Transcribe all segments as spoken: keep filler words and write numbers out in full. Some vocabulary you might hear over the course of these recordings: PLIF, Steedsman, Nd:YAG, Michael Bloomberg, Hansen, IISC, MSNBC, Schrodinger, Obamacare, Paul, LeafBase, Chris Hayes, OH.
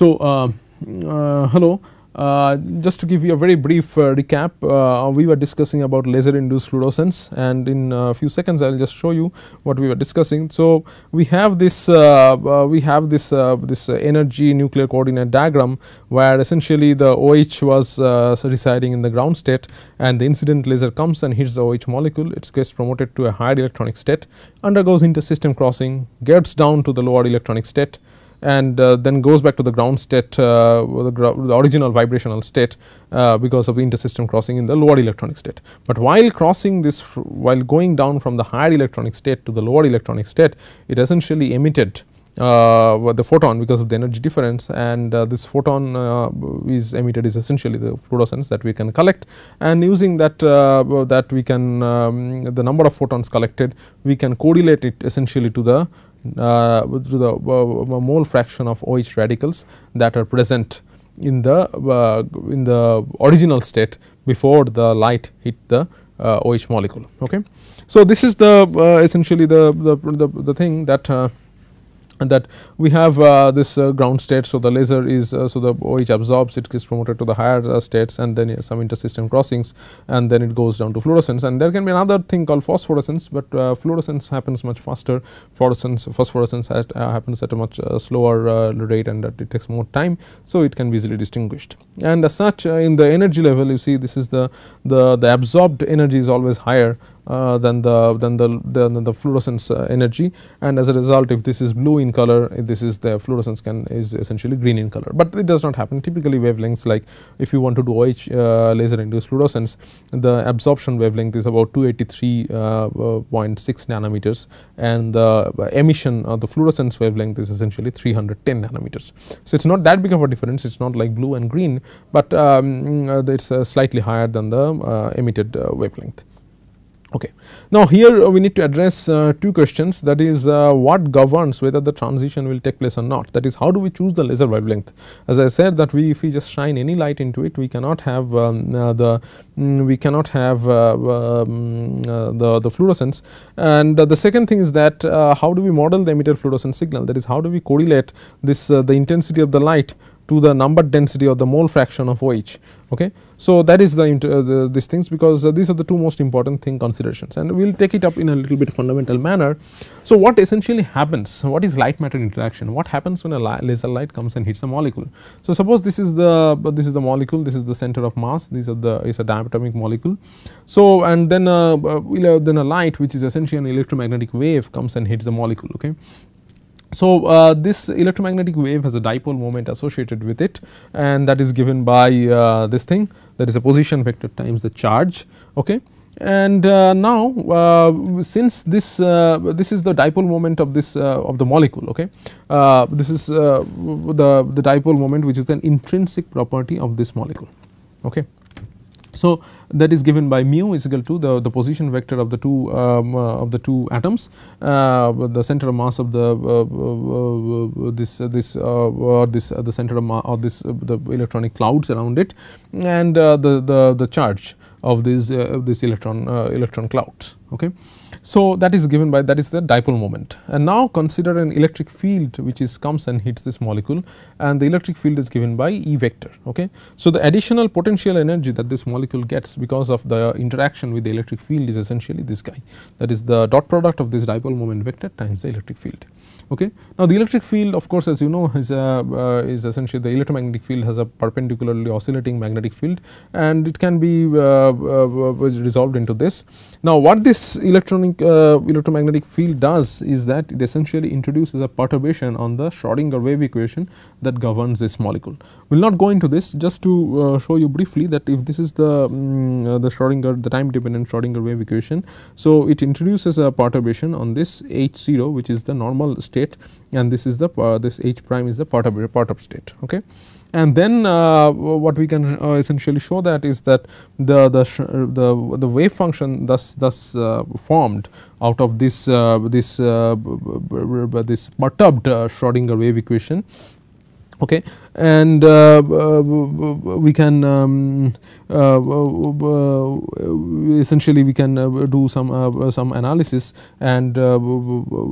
So, uh, uh, hello, uh, just to give you a very brief uh, recap, uh, we were discussing about laser induced fluorescence, and in a few seconds I will just show you what we were discussing. So, we have this uh, uh, we have this uh, this energy nuclear coordinate diagram, where essentially the OH was uh, residing in the ground state, and the incident laser comes and hits the OH molecule. It gets promoted to a higher electronic state, undergoes intersystem crossing, gets down to the lower electronic state, and uh, then goes back to the ground state, uh, the, the original vibrational state, uh, because of the intersystem crossing in the lower electronic state. But while crossing this, while going down from the higher electronic state to the lower electronic state, it essentially emitted uh, the photon because of the energy difference, and uh, this photon uh, is emitted is essentially the fluorescence that we can collect, and using that uh, that we can um, the number of photons collected, we can correlate it essentially to the Uh, to the uh, mole fraction of OH radicals that are present in the uh, in the original state before the light hit the uh, OH molecule. Okay, so this is the uh, essentially the the, the the thing that uh, that we have uh, this uh, ground state. So the laser is uh, so the OH absorbs, it gets promoted to the higher uh, states, and then some intersystem crossings, and then it goes down to fluorescence. And there can be another thing called phosphorescence, but uh, fluorescence happens much faster. Fluorescence phosphorescence at, uh, happens at a much uh, slower uh, rate, and that it takes more time, so it can be easily distinguished. And as such, uh, in the energy level, you see this is the the the absorbed energy is always higher Uh, than the than the than the fluorescence uh, energy, and as a result, if this is blue in color, if this is the fluorescence can is essentially green in color. But it does not happen. Typically, wavelengths, like if you want to do OH uh, laser induced fluorescence, the absorption wavelength is about two eighty-three point six nanometers, and the emission of the fluorescence wavelength is essentially three hundred ten nanometers. So it's not that big of a difference. It's not like blue and green, but um, it's uh, slightly higher than the uh, emitted uh, wavelength. Okay. Now, here uh, we need to address uh, two questions, that is uh, what governs whether the transition will take place or not, that is how do we choose the laser wavelength. As I said that we if we just shine any light into it, we cannot have um, uh, the um, we cannot have uh, um, uh, the, the fluorescence, and uh, the second thing is that uh, how do we model the emitted fluorescent signal, that is how do we correlate this uh, the intensity of the light to the number density or the mole fraction of OH. Okay. So, that is the, uh, the these things, because uh, these are the two most important thing considerations, and we will take it up in a little bit fundamental manner. So, what essentially happens, what is light matter interaction, what happens when a li laser light comes and hits a molecule. So, suppose this is the this is the molecule, this is the center of mass, these are the is a diatomic molecule. So, and then uh, uh, then a light which is essentially an electromagnetic wave comes and hits the molecule. Okay. So, uh, this electromagnetic wave has a dipole moment associated with it, and that is given by uh, this thing, that is a position vector times the charge. Okay. And uh, now, uh, since this uh, this is the dipole moment of this uh, of the molecule. Okay. Uh, this is uh, the, the dipole moment, which is an intrinsic property of this molecule. Okay. So, that is given by mu is equal to the, the position vector of the two um, uh, of the two atoms, uh, the center of mass of the uh, uh, this uh, this uh, or this uh, the center of mass or this uh, the electronic clouds around it, and uh, the the the charge of this uh, this electron uh, electron clouds. Okay. So, that is given by that is the dipole moment, and now consider an electric field which is comes and hits this molecule, and the electric field is given by E vector. Okay. So, the additional potential energy that this molecule gets because of the interaction with the electric field is essentially this guy, that is the dot product of this dipole moment vector times the electric field. Okay. Now, the electric field, of course, as you know, is a uh, is essentially the electromagnetic field has a perpendicularly oscillating magnetic field, and it can be uh, uh, resolved into this. Now, what this electronic Uh, electromagnetic field does is that it essentially introduces a perturbation on the Schrodinger wave equation that governs this molecule. We will not go into this, just to uh, show you briefly that if this is the um, uh, the Schrodinger the time dependent Schrodinger wave equation. So, it introduces a perturbation on this H zero, which is the normal state, and this is the uh, this H prime is the perturb perturb state. Okay. And then uh, what we can uh, essentially show that is that the the sh the, the wave function thus thus uh, formed out of this uh, this uh, this perturbed uh, Schrodinger wave equation. Okay, and uh, uh, we can um, uh, uh, essentially we can uh, do some uh, some analysis, and uh,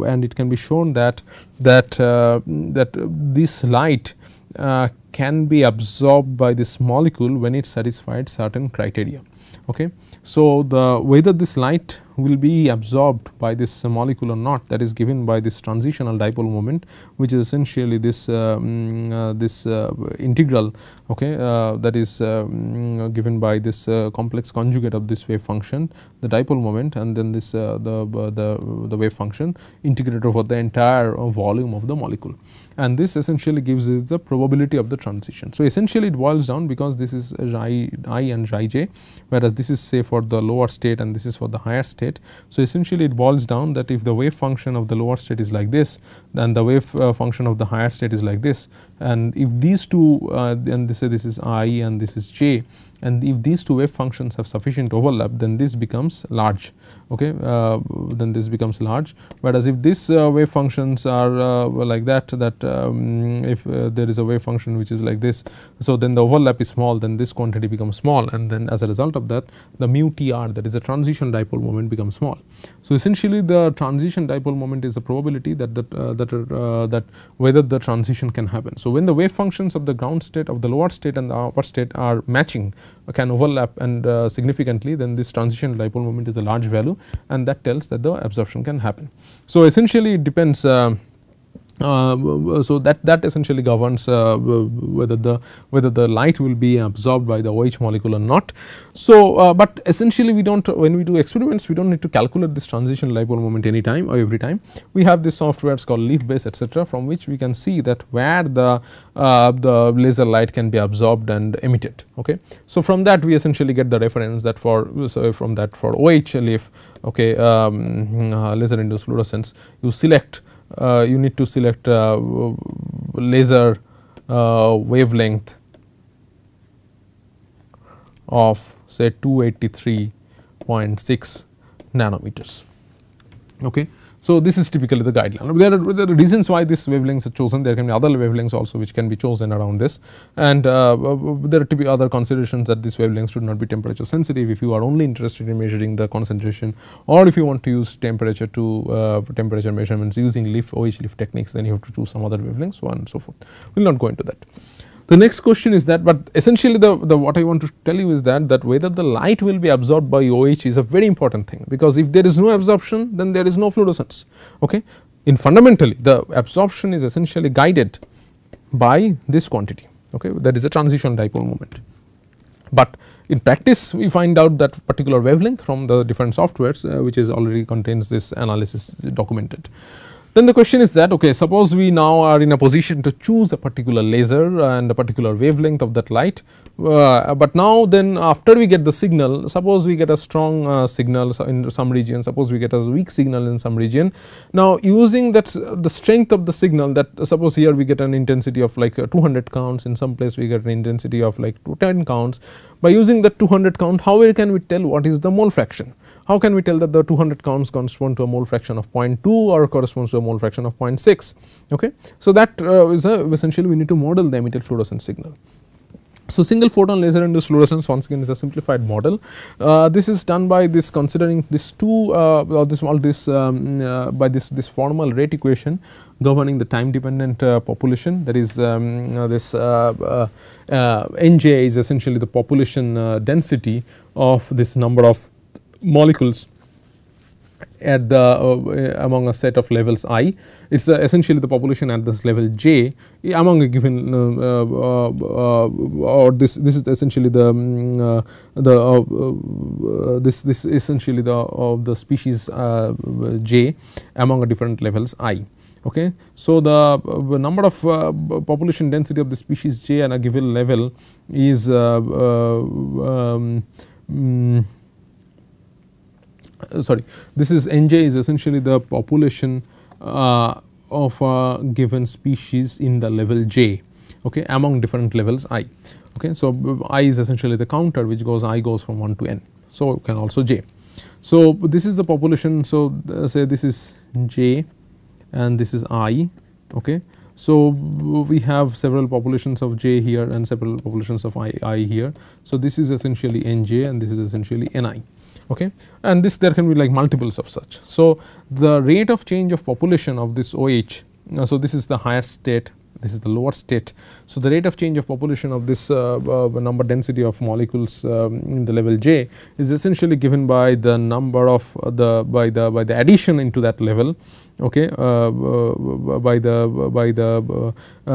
and it can be shown that that uh, that this light uh, can be absorbed by this molecule when it satisfied certain criteria. Okay, so the whether this light will be absorbed by this molecule or not, that is given by this transitional dipole moment, which is essentially this um, uh, this uh, integral, okay, uh, that is um, given by this uh, complex conjugate of this wave function, the dipole moment, and then this uh, the uh, the the wave function integrated over the entire uh, volume of the molecule, and this essentially gives us the probability of the transition. So essentially it boils down, because this is xi I and xi j, whereas this is say for the lower state and this is for the higher state. So essentially it boils down that if the wave function of the lower state is like this, then the wave uh, function of the higher state is like this, and if these two uh, and this, this is I and this is j, and if these two wave functions have sufficient overlap, then this becomes large, okay, uh, then this becomes large. Whereas if these uh, wave functions are uh, like that, that um, if uh, there is a wave function which is like this, so then the overlap is small, then this quantity becomes small, and then as a result of that the mu T R, that is a transition dipole moment, becomes small. So essentially the transition dipole moment is the probability that that uh, that, uh, that whether the transition can happen. So when the wave functions of the ground state, of the lower state and the upper state are matching, can overlap and uh, significantly, then this transition dipole moment is a large value, and that tells that the absorption can happen. So essentially it depends, uh, uh, so that that essentially governs uh, whether the whether the light will be absorbed by the OH molecule or not. So uh, but essentially we do not, when we do experiments, we do not need to calculate this transition dipole moment any time or every time. We have this softwares called LeafBase, etcetera, from which we can see that where the uh, the laser light can be absorbed and emitted. Okay, so from that we essentially get the reference that for, so from that for OH leaf, okay, um, uh, laser induced fluorescence, you select uh, you need to select uh, laser uh, wavelength of say two eighty-three point six nanometers. Okay. So this is typically the guideline. There are, there are reasons why these wavelengths are chosen. There can be other wavelengths also which can be chosen around this, and uh, there are to be other considerations that these wavelengths should not be temperature sensitive if you are only interested in measuring the concentration, or if you want to use temperature to uh, temperature measurements using leaf OH leaf techniques, then you have to choose some other wavelengths, so on and so forth. We will not go into that. The next question is that, but essentially the, the what I want to tell you is that that whether the light will be absorbed by OH is a very important thing, because if there is no absorption, then there is no fluorescence. Okay, in fundamentally the absorption is essentially guided by this quantity. Okay, that is a transition dipole moment. But in practice we find out that particular wavelength from the different softwares uh, which is already contains this analysis documented. Then the question is that, okay, suppose we now are in a position to choose a particular laser and a particular wavelength of that light, uh, but now then after we get the signal, suppose we get a strong uh, signal in some region, suppose we get a weak signal in some region. Now using that the strength of the signal, that uh, suppose here we get an intensity of like uh, two hundred counts, in some place we get an intensity of like ten counts. By using that two hundred count, how can we tell what is the mole fraction? How can we tell that the two hundred counts correspond to a mole fraction of zero point two or corresponds to a mole fraction of zero point six? Okay, so that uh, is a, essentially we need to model the emitted fluorescent signal. So single photon laser induced fluorescence once again is a simplified model. Uh, this is done by this considering this two uh, or this all this um, uh, by this this formal rate equation governing the time dependent uh, population, that is um, uh, this uh, uh, uh, N J is essentially the population uh, density of this number of molecules at the uh, among a set of levels I. It is essentially the population at this level j among a given uh, uh, uh, or this this is essentially the um, uh, the uh, uh, this this essentially the of uh, the species uh, j among a different levels I. Okay, so the uh, number of uh, population density of the species j at a given level is uh, uh, um, um, Uh, sorry, this is N J is essentially the population uh, of a given species in the level j. okay, among different levels I. Okay, so I is essentially the counter which goes, I goes from one to n. So you can also j. So this is the population. So say this is j and this is I. Okay, so we have several populations of j here and several populations of I, I here. So this is essentially nj and this is essentially ni. Okay, and this there can be like multiples of such. So the rate of change of population of this OH. Uh, so this is the higher state. This is the lower state. So the rate of change of population of this uh, uh, number density of molecules um, in the level J is essentially given by the number of uh, the by the by the addition into that level. Okay, uh, uh, by the by the uh, uh,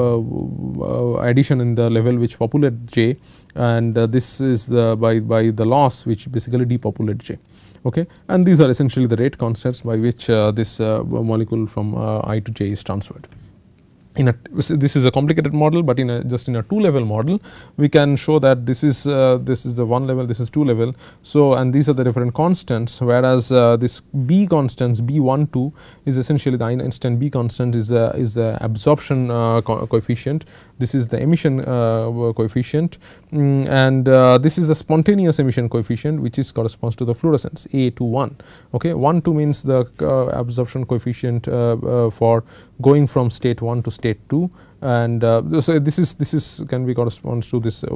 uh, addition in the level which populate J, and uh, this is the by by the loss which basically depopulate J. Okay, and these are essentially the rate constants by which uh, this uh, molecule from uh, I to J is transferred. In a, this is a complicated model, but in a just in a two level model we can show that this is uh, this is the one level, this is two level. So and these are the different constants, whereas uh, this B constants B one two is essentially the Einstein B constant is the is the absorption uh, co coefficient, this is the emission uh, coefficient, mm, and uh, this is the spontaneous emission coefficient which is corresponds to the fluorescence A two one. Okay, one two means the uh, absorption coefficient uh, uh, for going from state one to state state two, and uh, so this is this is can be corresponds to this uh,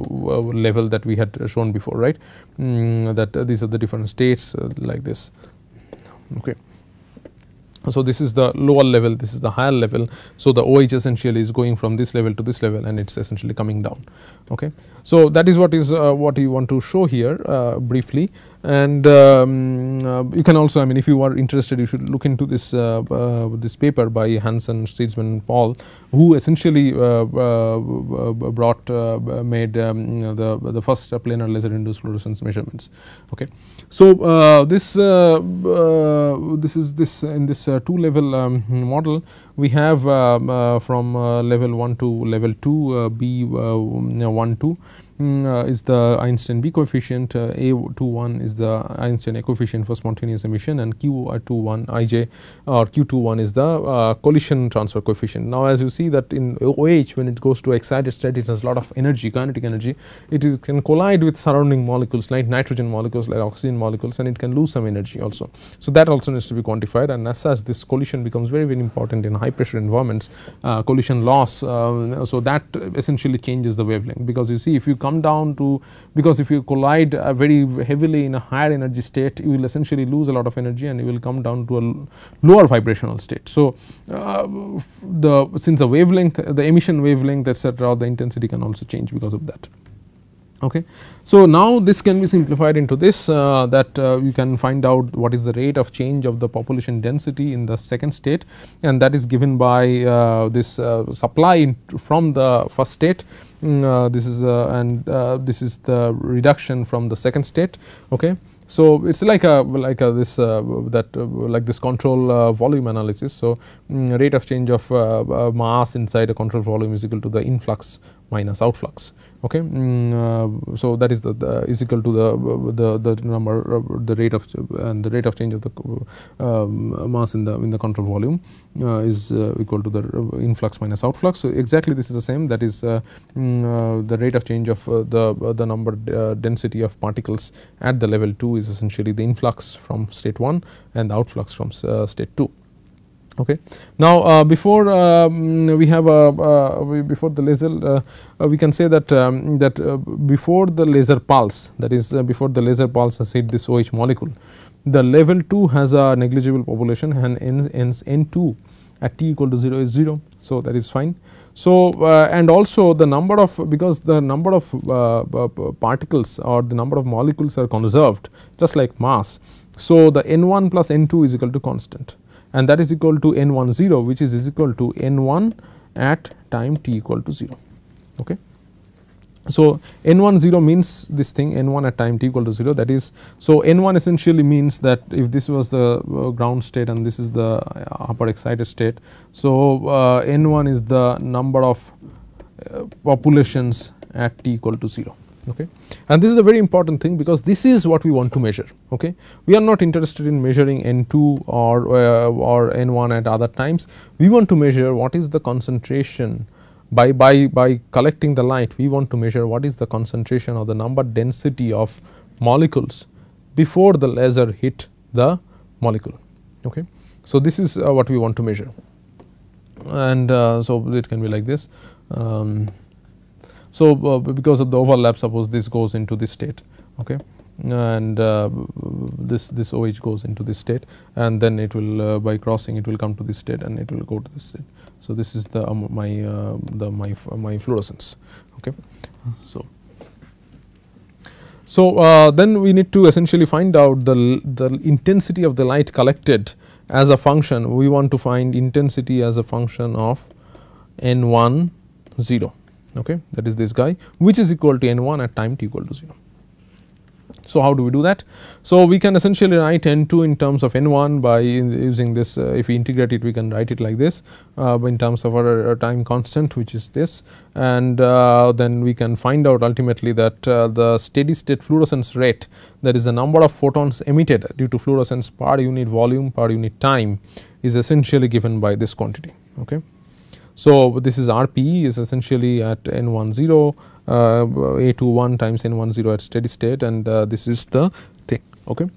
level that we had shown before, right? Mm, that uh, these are the different states uh, like this. Okay. So this is the lower level, this is the higher level. So the OH essentially is going from this level to this level, and it's essentially coming down. Okay. So that is what is uh, what you want to show here uh, briefly, and um, uh, you can also, I mean, if you are interested, you should look into this uh, uh, this paper by Hansen, Steedsman, Paul, who essentially uh, uh, brought uh, made um, you know, the the first planar laser induced fluorescence measurements. Okay. So uh, this uh, uh, this is this in this. Uh, two level um, model we have um, uh, from uh, level one to level two uh, B one two uh, um, uh, is the Einstein B coefficient, uh, A two one is the Einstein A coefficient for spontaneous emission, and Q two one I J or Q two one is the uh, collision transfer coefficient. Now as you see that in OH when it goes to excited state it has a lot of energy, kinetic energy, it is can collide with surrounding molecules like nitrogen molecules, like oxygen molecules, and it can lose some energy also. So that also needs to be quantified, and as such this collision becomes very very important in high pressure environments, uh, collision loss. Uh, so that essentially changes the wavelength, because you see if you come down to, because if you collide uh, very heavily in a higher energy state you will essentially lose a lot of energy and you will come down to a lower vibrational state. So uh, the since the wavelength, the emission wavelength, et cetera, the intensity can also change because of that. Okay. So now this can be simplified into this uh, that uh, you can find out what is the rate of change of the population density in the second state, and that is given by uh, this uh, supply in from the first state. Mm, uh, this is uh, and uh, this is the reduction from the second state. Okay. So it's like a like a this uh, that uh, like this control uh, volume analysis. So um, rate of change of uh, uh, mass inside a control volume is equal to the influx minus outflux. Okay, mm, uh, so that is the, the is equal to the the the number uh, the rate of and the rate of change of the uh, mass in the in the control volume uh, is uh, equal to the influx minus outflux. So exactly this is the same. That is uh, mm, uh, the rate of change of uh, the uh, the number uh, density of particles at the level two is essentially the influx from state one and the outflux from uh, state two. Okay. Now uh, before um, we have a uh, we before the laser uh, uh, we can say that um, that uh, before the laser pulse, that is uh, before the laser pulse has hit this OH molecule, the level two has a negligible population and ends N two at t equal to zero is zero. So that is fine. So uh, and also the number of, because the number of uh, particles or the number of molecules are conserved just like mass. So the N one plus N two is equal to constant, and that is equal to N one zero, which is, is equal to N one at time t equal to zero. Okay. So N one zero means this thing N one at time t equal to zero, that is, so N one essentially means that if this was the uh, ground state and this is the upper excited state. So uh, N one is the number of uh, populations at t equal to zero. Okay. And this is a very important thing, because this is what we want to measure. Okay. We are not interested in measuring N two or, uh, or N one at other times. We want to measure what is the concentration by, by, by collecting the light, we want to measure what is the concentration or the number density of molecules before the laser hit the molecule. Okay. So, this is uh, what we want to measure, and uh, so it can be like this. Um, so, uh, because of the overlap, suppose this goes into this state, okay, and uh, this this OH goes into this state, and then it will uh, by crossing it will come to this state, and it will go to this state. So, this is the um, my uh, the my my fluorescence. Okay, so. So, uh, then we need to essentially find out the, the intensity of the light collected as a function. We want to find intensity as a function of n one, zero, okay, that is this guy, which is equal to n one at time t equal to zero. So, how do we do that? So, we can essentially write n two in terms of n one by using this, uh, if we integrate it we can write it like this uh, in terms of our, our time constant, which is this, and uh, then we can find out ultimately that uh, the steady state fluorescence rate, that is the number of photons emitted due to fluorescence per unit volume per unit time, is essentially given by this quantity. Okay. So, this is R P E is essentially at n one, zero, Uh, A two one times n one, zero at steady state, and uh, this is the thing. Okay.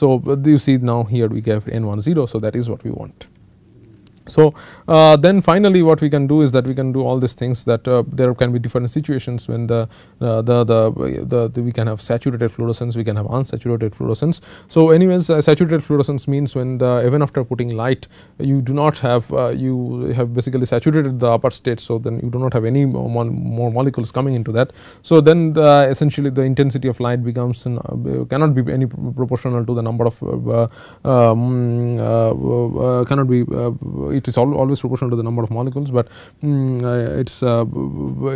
So, uh, you see now here we have n one, zero. So, that is what we want. So, uh, then finally, what we can do is that we can do all these things that uh, there can be different situations when the, uh, the, the, the, the we can have saturated fluorescence, we can have unsaturated fluorescence. So, anyways, uh, saturated fluorescence means when the even after putting light you do not have uh, you have basically saturated the upper state. So, then you do not have any more, more molecules coming into that. So, then the essentially the intensity of light becomes an, uh, cannot be any proportional to the number of uh, um, uh, uh, cannot be uh, it is al always proportional to the number of molecules, but um, uh, it's uh,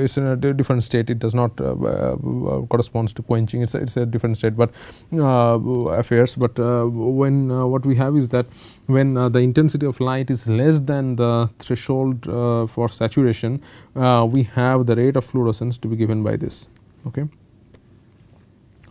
it's in a different state. It does not uh, uh, corresponds to quenching. It's a, it's a different state, but uh, affairs. But uh, when uh, what we have is that when uh, the intensity of light is less than the threshold uh, for saturation, uh, we have the rate of fluorescence to be given by this. Okay.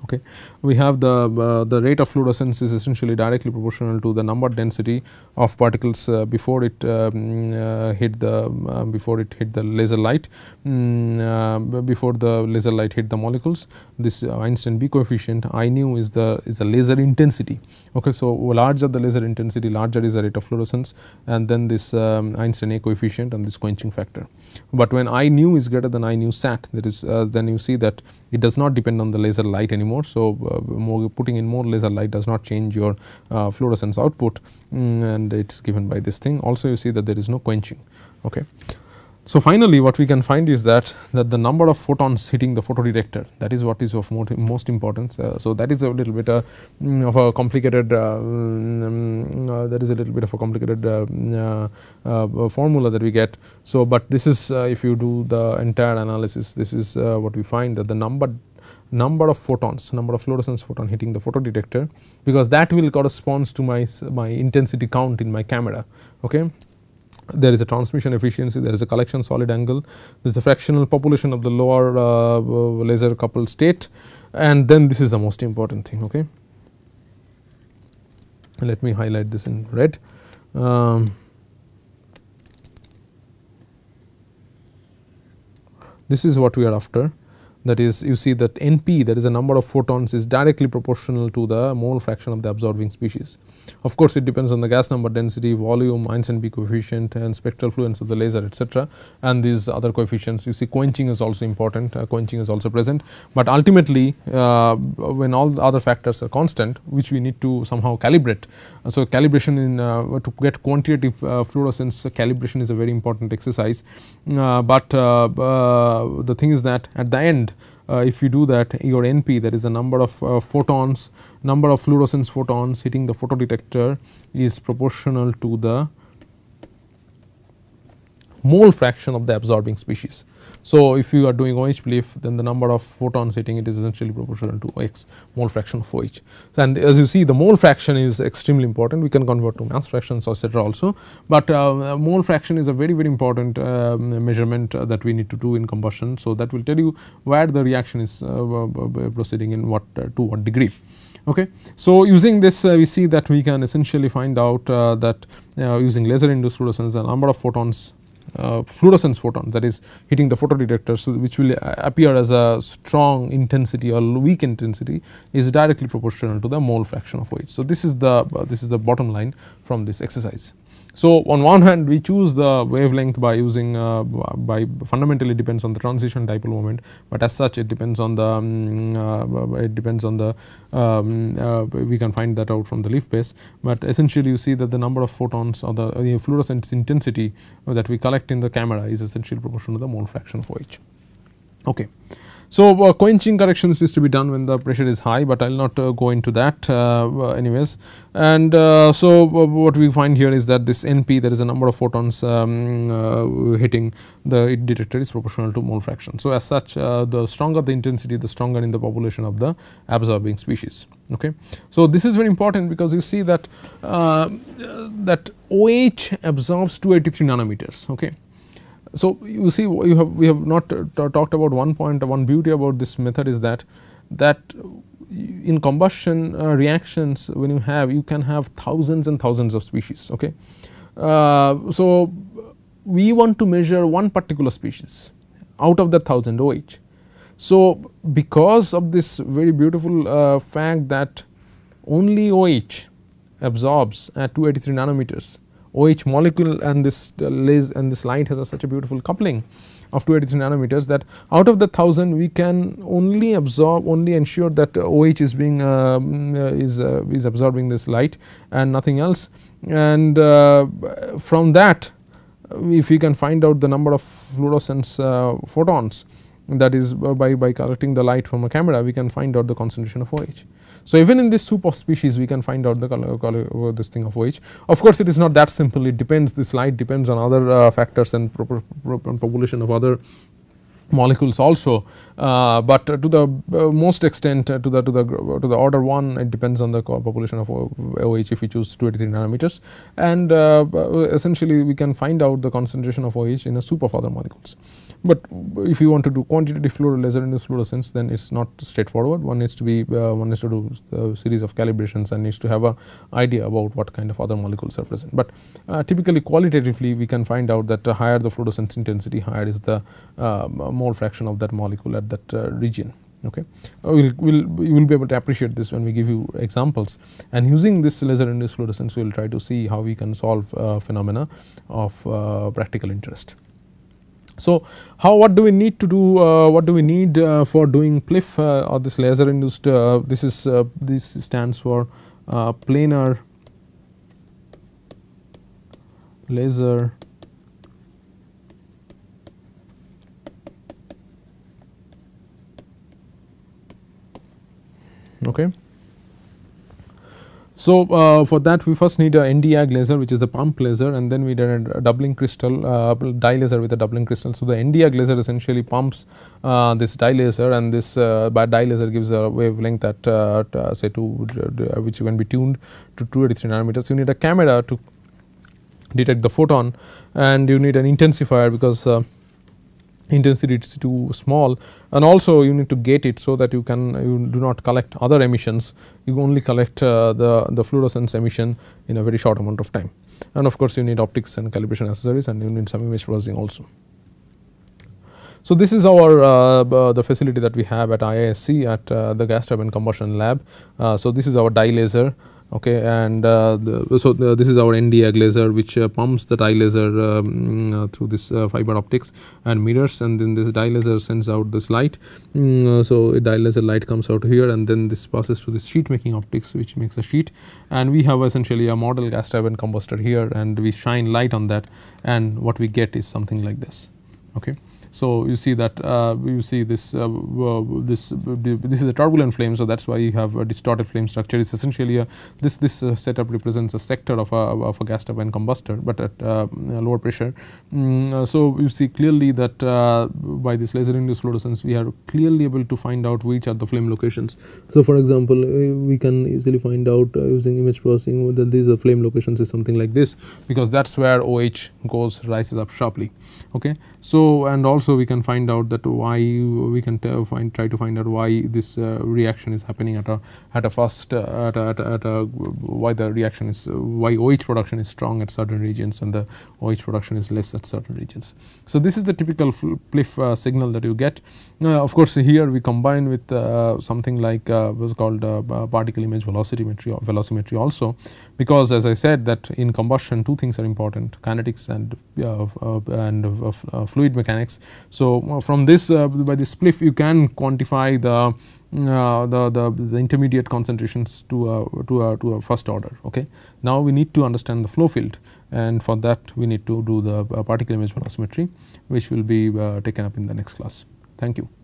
Okay. We have the uh, the rate of fluorescence is essentially directly proportional to the number density of particles uh, before it um, uh, hit the uh, before it hit the laser light, um, uh, before the laser light hit the molecules. This uh, Einstein B coefficient I nu is the is the laser intensity. Okay, so larger the laser intensity, larger is the rate of fluorescence, and then this um, Einstein A coefficient and this quenching factor. But when I nu is greater than I nu sat, that is uh, then you see that it does not depend on the laser light anymore. So, uh, more putting in more laser light does not change your uh, fluorescence output, mm, and it is given by this thing. Also, you see that there is no quenching. Okay. So, finally, what we can find is that that the number of photons hitting the photodirector, that is what is of most importance. Uh, so, that is a little bit uh, of a complicated uh, um, uh, that is a little bit of a complicated uh, uh, uh, formula that we get. So, but this is uh, if you do the entire analysis, this is uh, what we find, that the number number of photons, number of fluorescence photon hitting the photodetector, because that will corresponds to my my intensity count in my camera. Okay. There is a transmission efficiency, there is a collection solid angle, there is a fractional population of the lower uh, laser coupled state, and then this is the most important thing. Okay. Let me highlight this in red. Um, this is what we are after. That is, you see that N P, that is the number of photons, is directly proportional to the mole fraction of the absorbing species. Of course, it depends on the gas number density, volume, Einstein B coefficient, and spectral fluence of the laser, et cetera. And these other coefficients, you see quenching is also important, uh, quenching is also present. But ultimately, uh, when all the other factors are constant, which we need to somehow calibrate. Uh, so, calibration in uh, to get quantitative uh, fluorescence, uh, calibration is a very important exercise. Uh, but uh, uh, the thing is that at the end, Uh, if you do that, your N P, that is the number of uh, photons, number of fluorescence photons hitting the photodetector, is proportional to the mole fraction of the absorbing species. So, if you are doing OH belief, then the number of photons hitting it is essentially proportional to X, mole fraction of OH. So, and as you see, the mole fraction is extremely important. We can convert to mass fractions, et cetera also, but uh, mole fraction is a very very important uh, measurement uh, that we need to do in combustion. So, that will tell you where the reaction is uh, proceeding in what uh, to what degree. Okay. So, using this uh, we see that we can essentially find out uh, that uh, using laser induced fluorescence, the number of photons uh, fluorescence photon, that is hitting the photodetector, so which will appear as a strong intensity or weak intensity, is directly proportional to the mole fraction of O H. So, this is the uh, this is the bottom line from this exercise. So, on one hand we choose the wavelength by using uh, by fundamentally depends on the transition dipole moment, but as such it depends on the um, uh, it depends on the um, uh, we can find that out from the leaf base, but essentially you see that the number of photons or the uh, fluorescence intensity that we collect in the camera is essentially proportional to the mole fraction of O H. Okay. So, uh, quenching corrections is to be done when the pressure is high, but I will not uh, go into that uh, anyways. And uh, so, uh, what we find here is that this N P, there is a number of photons um, uh, hitting the detector, is proportional to mole fraction. So, as such uh, the stronger the intensity, the stronger in the population of the absorbing species. Okay. So, this is very important because you see that uh, that O H absorbs two eighty-three nanometers. Okay. So, you see you have we have not talked about one point, one beauty about this method is that that in combustion uh, reactions when you have you can have thousands and thousands of species. Okay. Uh, so, we want to measure one particular species out of the thousand O H. So, because of this very beautiful uh, fact that only O H absorbs at two eighty-three nanometers, O H molecule and this laser and this light has a such a beautiful coupling of two eighty-three nanometers, that out of the thousand we can only absorb, only ensure that O H is being uh, is uh, is absorbing this light and nothing else. And uh, from that, if we can find out the number of fluorescence uh, photons, that is by by collecting the light from a camera, we can find out the concentration of O H. So, even in this soup of species we can find out the color, color this thing of O H. Of course, it is not that simple, it depends, this light depends on other uh, factors and population of other molecules also, uh, but to the uh, most extent uh, to the to the to the order one it depends on the population of O H if we choose two eighty-three nanometers, and uh, essentially we can find out the concentration of O H in a soup of other molecules. But if you want to do quantitative fluor laser induced fluorescence, then it is not straightforward, one needs to be uh, one needs to do the series of calibrations and needs to have a idea about what kind of other molecules are present. But uh, typically qualitatively we can find out that uh, higher the fluorescence intensity, higher is the uh, mole fraction of that molecule at that uh, region. Okay, uh, we'll, we'll, we will be able to appreciate this when we give you examples, and using this laser induced fluorescence we will try to see how we can solve uh, phenomena of uh, practical interest. So, how what do we need to do, uh, what do we need uh, for doing P L I F uh, or this laser induced, uh, this is uh, this stands for uh, planar laser okay. So, uh, for that we first need a Nd:YAG laser, which is a pump laser, and then we did a doubling crystal uh, dye laser with a doubling crystal. So, the Nd:YAG laser essentially pumps uh, this dye laser, and this uh, by dye laser gives a wavelength that uh, to say to which can be tuned to two eighty-three nanometers. You need a camera to detect the photon, and you need an intensifier because uh, intensity is too small, and also you need to gate it so that you can you do not collect other emissions, you only collect uh, the, the fluorescence emission in a very short amount of time, and of course you need optics and calibration accessories, and you need some image processing also. So, this is our uh, uh, the facility that we have at I I S C at uh, the gas turbine combustion lab. Uh, so, this is our dye laser. Okay, and uh, the, so the, this is our Nd:YAG laser, which uh, pumps the dye laser um, uh, through this uh, fiber optics and mirrors, and then this dye laser sends out this light. Mm, uh, so, a dye laser light comes out here, and then this passes to this sheet making optics, which makes a sheet, and we have essentially a model gas turbine combustor here, and we shine light on that, and what we get is something like this. Okay. So, you see that uh, you see this uh, this this is a turbulent flame. So, that is why you have a distorted flame structure. It is essentially a this this uh, setup represents a sector of a, of a gas turbine combustor, but at uh, lower pressure. Mm, so, you see clearly that uh, by this laser induced fluorescence we are clearly able to find out which are the flame locations. So, for example, we can easily find out uh, using image processing that these are flame locations is something like this, because that is where O H goes rises up sharply. Okay. So, and also also we can find out that why we can find try to find out why this uh, reaction is happening at a at a fast uh, at, a, at, a, at a why the reaction is uh, why O H production is strong at certain regions and the O H production is less at certain regions. So this is the typical P L I F uh, signal that you get. Uh, of course, here we combine with uh, something like uh, was called uh, particle image velocimetry or velocimetry also, because as I said that in combustion two things are important: kinetics and uh, uh, and uh, uh, fluid mechanics. So uh, from this uh, by this P L I F you can quantify the Uh, the, the the intermediate concentrations to a, to a, to a first order. Okay. Now we need to understand the flow field, and for that we need to do the particle image velocimetry, which will be uh, taken up in the next class. Thank you.